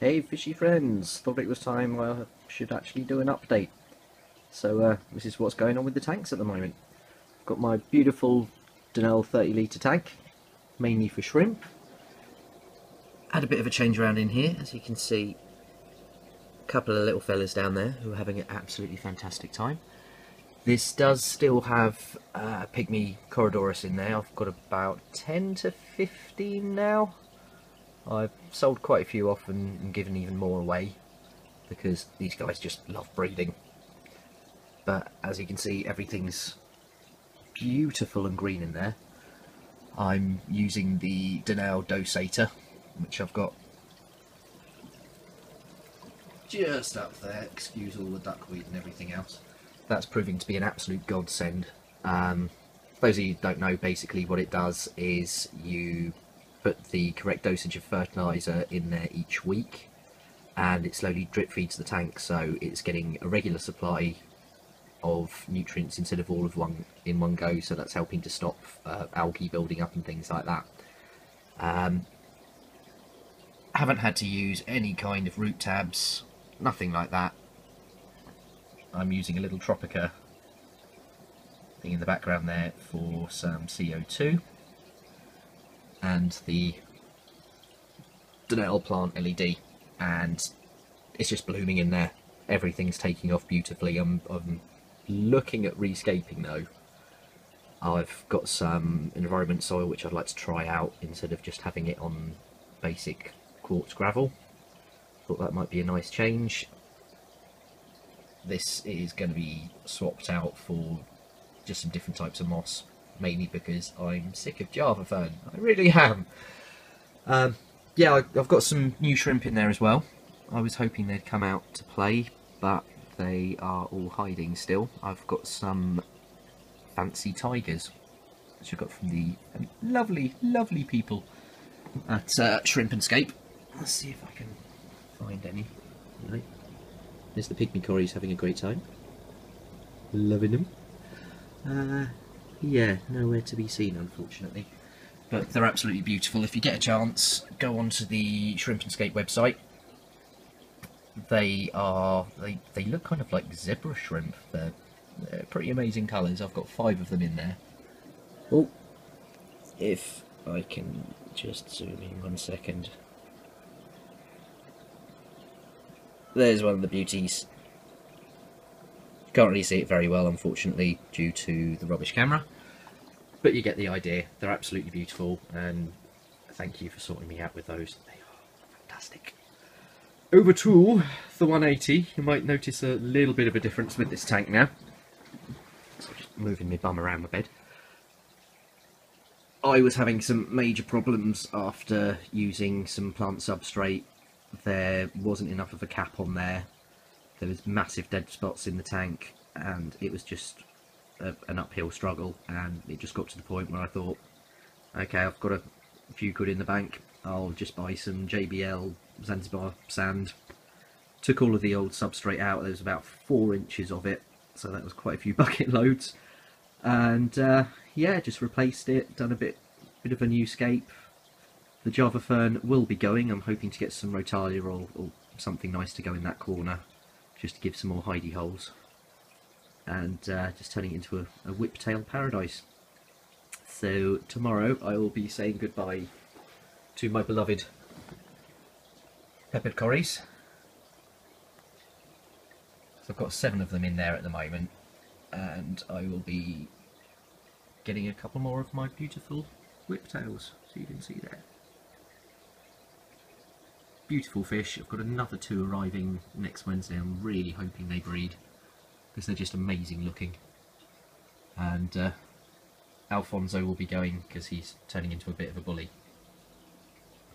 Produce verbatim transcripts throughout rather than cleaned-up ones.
Hey fishy friends, thought it was time I should actually do an update. So uh, this is what's going on with the tanks at the moment. I've got my beautiful Dennerle thirty litre tank, mainly for shrimp. Had a bit of a change around in here, as you can see. A couple of little fellas down there who are having an absolutely fantastic time. This does still have uh, pygmy Corydoras in there. I've got about ten to fifteen now. I've sold quite a few off and, and given even more away because these guys just love breeding. But as you can see, everything's beautiful and green in there. I'm using the Dennerle Dosator, which I've got just up there. Excuse all the duckweed and everything else. That's proving to be an absolute godsend. Um, for those of you who don't know, basically what it does is you put the correct dosage of fertiliser in there each week and it slowly drip feeds the tank, so it's getting a regular supply of nutrients instead of all of one in one go, so that's helping to stop uh, algae building up and things like that. Um, haven't had to use any kind of root tabs, nothing like that. I'm using a little Tropica thing in the background there for some C O two. And the Dennerle plant L E D, and it's just blooming in there. Everything's taking off beautifully. I'm, I'm looking at rescaping though. I've got some environment soil which I'd like to try out instead of just having it on basic quartz gravel. Thought that might be a nice change. This is going to be swapped out for just some different types of moss. Mainly because I'm sick of Java fern. I really am. Um, yeah, I've got some new shrimp in there as well. I was hoping they'd come out to play, but they are all hiding still. I've got some fancy tigers, which I got from the lovely, lovely people at uh, Shrimp and Scape. Let's see if I can find any. Right. There's the pygmy corys having a great time. Loving them. Uh... Yeah, nowhere to be seen, unfortunately. But they're absolutely beautiful. If you get a chance, go onto the Shrimp and Scape website. They are... They, they look kind of like zebra shrimp. They're, they're pretty amazing colours. I've got five of them in there. Oh, if I can just zoom in one second. There's one of the beauties. Can't really see it very well, unfortunately, due to the rubbish camera, but you get the idea. They're absolutely beautiful, and thank you for sorting me out with those. They are fantastic. Over to the one eighty, you might notice a little bit of a difference with this tank now. So I'm just moving my bum around my bed. I was having some major problems after using some plant substrate. There wasn't enough of a cap on there. There was massive dead spots in the tank, and it was just a, an uphill struggle, and it just got to the point where I thought, okay, I've got a few quid in the bank, I'll just buy some J B L Zanzibar sand. Took all of the old substrate out. There was about four inches of it, so that was quite a few bucket loads, and uh, yeah, just replaced it, done a bit, bit of a new scape. The Java fern will be going. I'm hoping to get some Rotalia or, or something nice to go in that corner, just to give some more hidey holes, and uh, just turning it into a, a whiptail paradise. So tomorrow I will be saying goodbye to my beloved peppered corys. So I've got seven of them in there at the moment, and I will be getting a couple more of my beautiful whiptails, so you can see there. Beautiful fish. I've got another two arriving next Wednesday. I'm really hoping they breed because they're just amazing looking. And uh, Alfonso will be going because he's turning into a bit of a bully.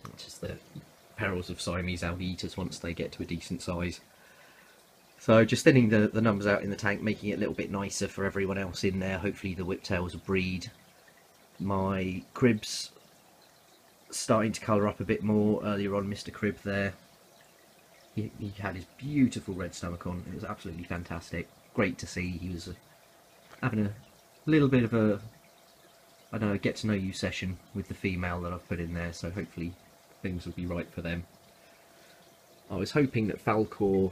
That's just the perils of Siamese algae eaters once they get to a decent size. So just thinning the, the numbers out in the tank, making it a little bit nicer for everyone else in there. Hopefully the whiptails will breed. My cribs starting to colour up a bit more. Earlier on, Mister Crib there, he, he had his beautiful red stomach on. It was absolutely fantastic, great to see. He was uh, having a little bit of a, I don't know, get to know you session with the female that I've put in there, so hopefully things will be right for them. I was hoping that Falcor,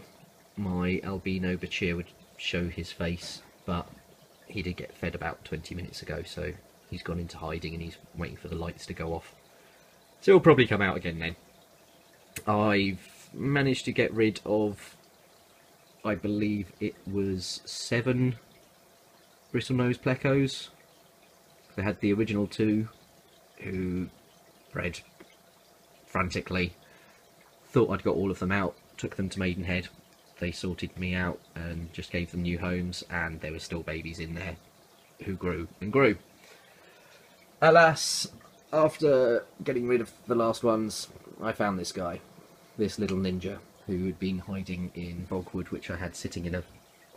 my albino Bachir, would show his face, but he did get fed about twenty minutes ago, so he's gone into hiding and he's waiting for the lights to go off. So he'll probably come out again then. I've managed to get rid of, I believe it was seven bristlenose plecos. They had the original two who bred frantically. Thought I'd got all of them out, took them to Maidenhead. They sorted me out and just gave them new homes, and there were still babies in there who grew and grew. Alas, after getting rid of the last ones, I found this guy, this little ninja, who had been hiding in bogwood, which I had sitting in a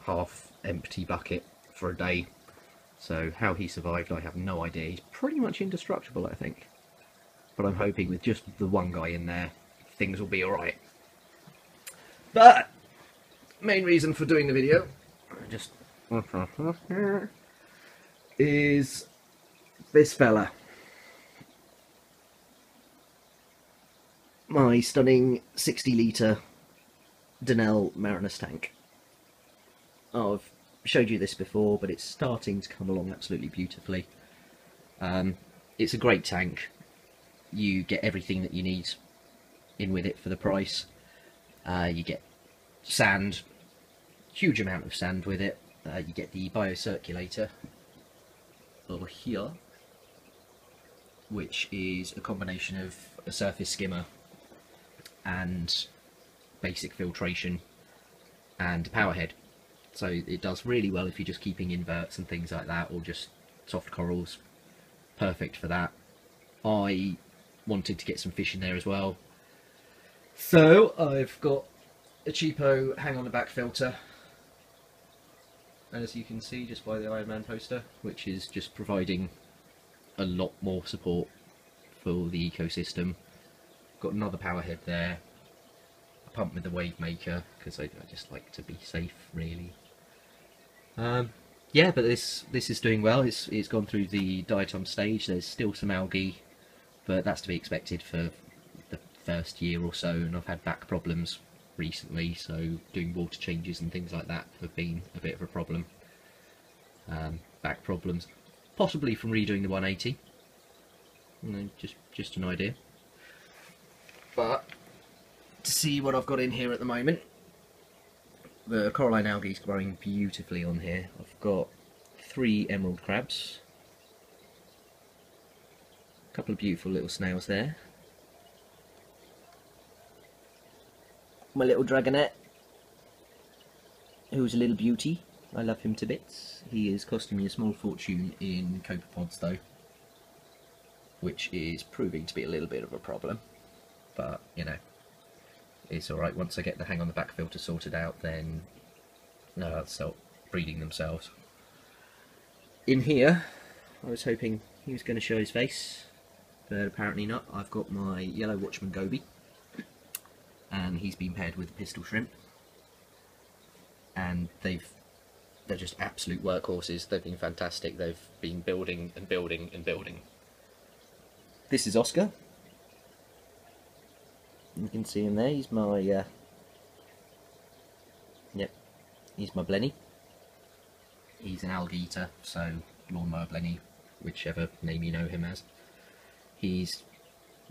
half-empty bucket for a day. So how he survived, I have no idea. He's pretty much indestructible, I think. But I'm hoping with just the one guy in there, things will be alright. But main reason for doing the video just is this fella, my stunning sixty litre Dennerle Marinus tank. Oh, I've showed you this before, but it's starting to come along absolutely beautifully. Um, it's a great tank. You get everything that you need in with it for the price. Uh, you get sand, huge amount of sand with it. Uh, you get the biocirculator over here, which is a combination of a surface skimmer and basic filtration and a power head. So it does really well if you're just keeping inverts and things like that, or just soft corals. Perfect for that. I wanted to get some fish in there as well, so I've got a cheapo hang on the back filter, and as you can see just by the Iron Man poster, which is just providing a lot more support for the ecosystem. Got another power head there, a pump with the wave maker, because I, I just like to be safe really. Um, yeah, but this this is doing well. It's it's gone through the diatom stage. There's still some algae, but that's to be expected for the first year or so, and I've had back problems recently, so doing water changes and things like that have been a bit of a problem. Um, back problems, possibly from redoing the one eighty, you know, just, just an idea. But to see what I've got in here at the moment, the coralline algae is growing beautifully on here. I've got three emerald crabs, a couple of beautiful little snails there, my little dragonette, who's a little beauty. I love him to bits. He is costing me a small fortune in copepods though, which is proving to be a little bit of a problem, but you know, it's alright. Once I get the hang on the back filter sorted out, then no, they'll start breeding themselves. In here I was hoping he was going to show his face, but apparently not. I've got my yellow watchman goby, and he's been paired with a pistol shrimp, and they've they're just absolute workhorses. They've been fantastic. They've been building and building and building. This is Oscar. You can see him there. He's my uh, yep, he's my Blenny. He's an algae eater, so lawnmower Blenny, whichever name you know him as. He's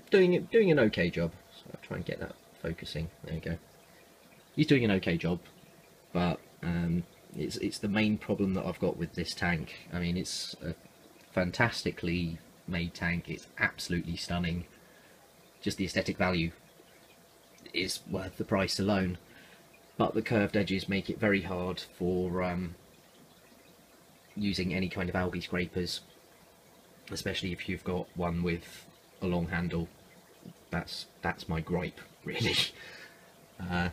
doing it, doing an okay job. So I'll try and get that focusing. There you go. He's doing an okay job, but um, it's it's the main problem that I've got with this tank. I mean, it's a fantastically made tank. It's absolutely stunning. Just the aesthetic value is worth the price alone, but the curved edges make it very hard for um, using any kind of algae scrapers, especially if you've got one with a long handle. That's that's my gripe, really. Uh,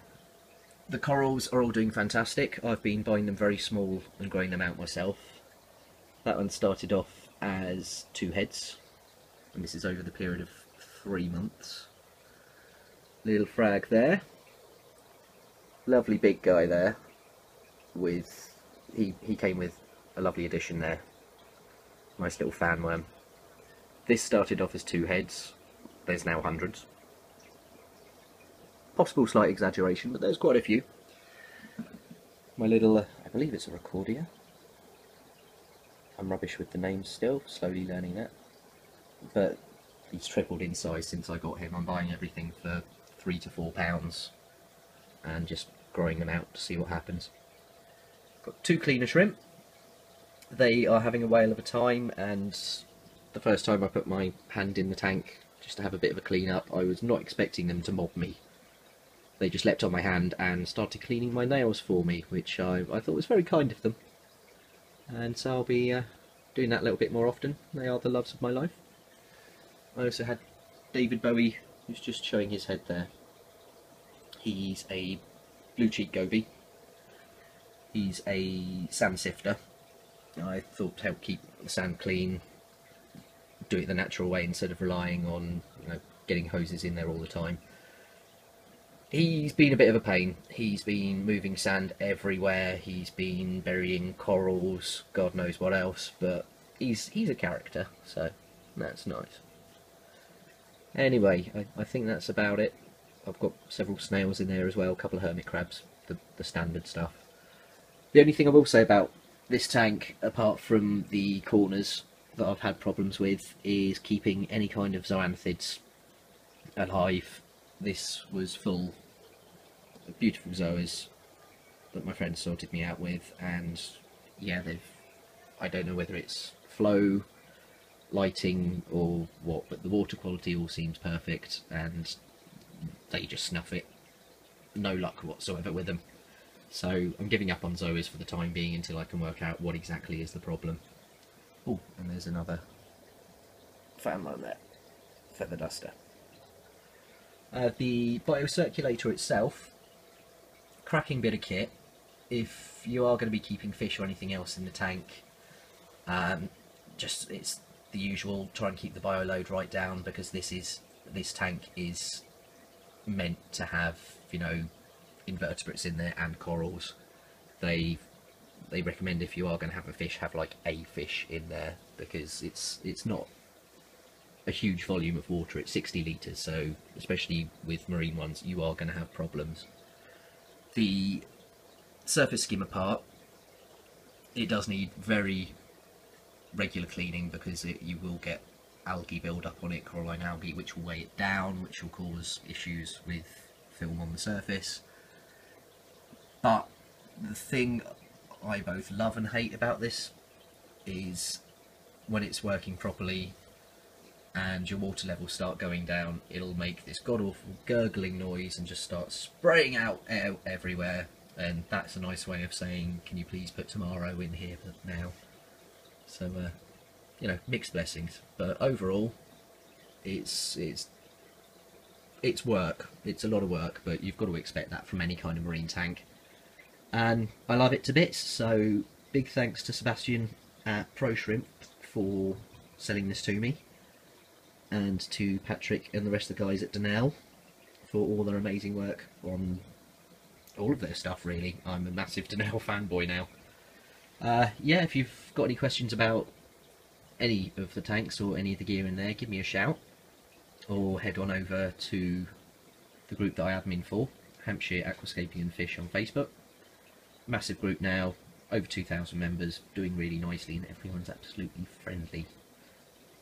the corals are all doing fantastic. I've been buying them very small and growing them out myself. That one started off as two heads, and this is over the period of three months. Little frag there. Lovely big guy there. With he he came with a lovely addition there. Nice little fan worm. This started off as two heads. There's now hundreds. Possible slight exaggeration, but there's quite a few. My little, uh, I believe it's a recordia. I'm rubbish with the names still, slowly learning that. But he's tripled in size since I got him. I'm buying everything for three to four pounds and just growing them out to see what happens. Got two cleaner shrimp. They are having a whale of a time, and the first time I put my hand in the tank just to have a bit of a clean up, I was not expecting them to mob me. They just leapt on my hand and started cleaning my nails for me, which I, I thought was very kind of them. And so I'll be uh, doing that a little bit more often. They are the loves of my life. I also had David Bowie, who's just showing his head there. He's a blue cheek goby. He's a sand sifter. I thought to help keep the sand clean, do it the natural way instead of relying on, you know, getting hoses in there all the time. He's been a bit of a pain. He's been moving sand everywhere, he's been burying corals, God knows what else, but he's he's a character, so that's nice. Anyway, I, I think that's about it. I've got several snails in there as well, a couple of hermit crabs, the, the standard stuff. The only thing I will say about this tank, apart from the corners that I've had problems with, is keeping any kind of zoanthids alive. This was full of beautiful zoas that my friend sorted me out with, and yeah, they've, I don't know whether it's flow, lighting or what, but the water quality all seems perfect and they just snuff it. No luck whatsoever with them. So I'm giving up on zoas for the time being until I can work out what exactly is the problem. Oh, and there's another found one there, feather duster. Uh, the biocirculator itself, cracking bit of kit. If you are going to be keeping fish or anything else in the tank, um, just it's the usual, try and keep the bio load right down, because this is this tank is meant to have, you know, invertebrates in there and corals. They they recommend if you are going to have a fish, have like a fish in there, because it's it's not a huge volume of water. It's sixty litres, so especially with marine ones you are going to have problems. The surface skimmer part, it does need very regular cleaning, because it, you will get algae build up on it, coralline algae, which will weigh it down, which will cause issues with film on the surface. But the thing I both love and hate about this is when it's working properly and your water levels start going down, it'll make this god-awful gurgling noise and just start spraying out air everywhere, and that's a nice way of saying, can you please put tomorrow in here for now? So uh, you know, mixed blessings, but overall it's it's it's work. It's a lot of work, but you've got to expect that from any kind of marine tank, and I love it to bits. So big thanks to Sebastian at ProShrimp for selling this to me, and to Patrick and the rest of the guys at Dennerle for all their amazing work on all of their stuff, really. I'm a massive Dennerle fanboy now. Uh, yeah, if you've got any questions about any of the tanks or any of the gear in there, give me a shout, or head on over to the group that I admin for, Hampshire Aquascaping and Fish on Facebook. Massive group now, over two thousand members, doing really nicely, and everyone's absolutely friendly.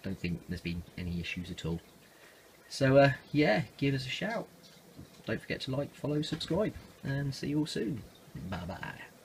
Don't think there's been any issues at all. So uh, yeah, give us a shout. Don't forget to like, follow, subscribe, and see you all soon. Bye bye.